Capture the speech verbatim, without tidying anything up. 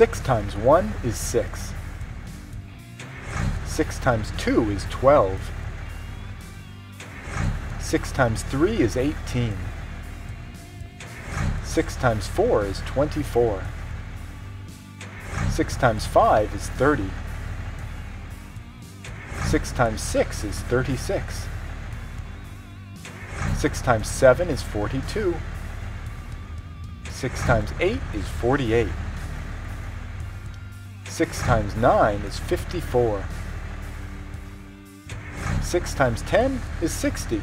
six times one is six. six times two is twelve. six times three is eighteen. six times four is twenty-four. six times five is thirty. six times six is thirty-six. six times seven is forty-two. six times eight is forty-eight. six times nine is fifty-four. six times ten is sixty.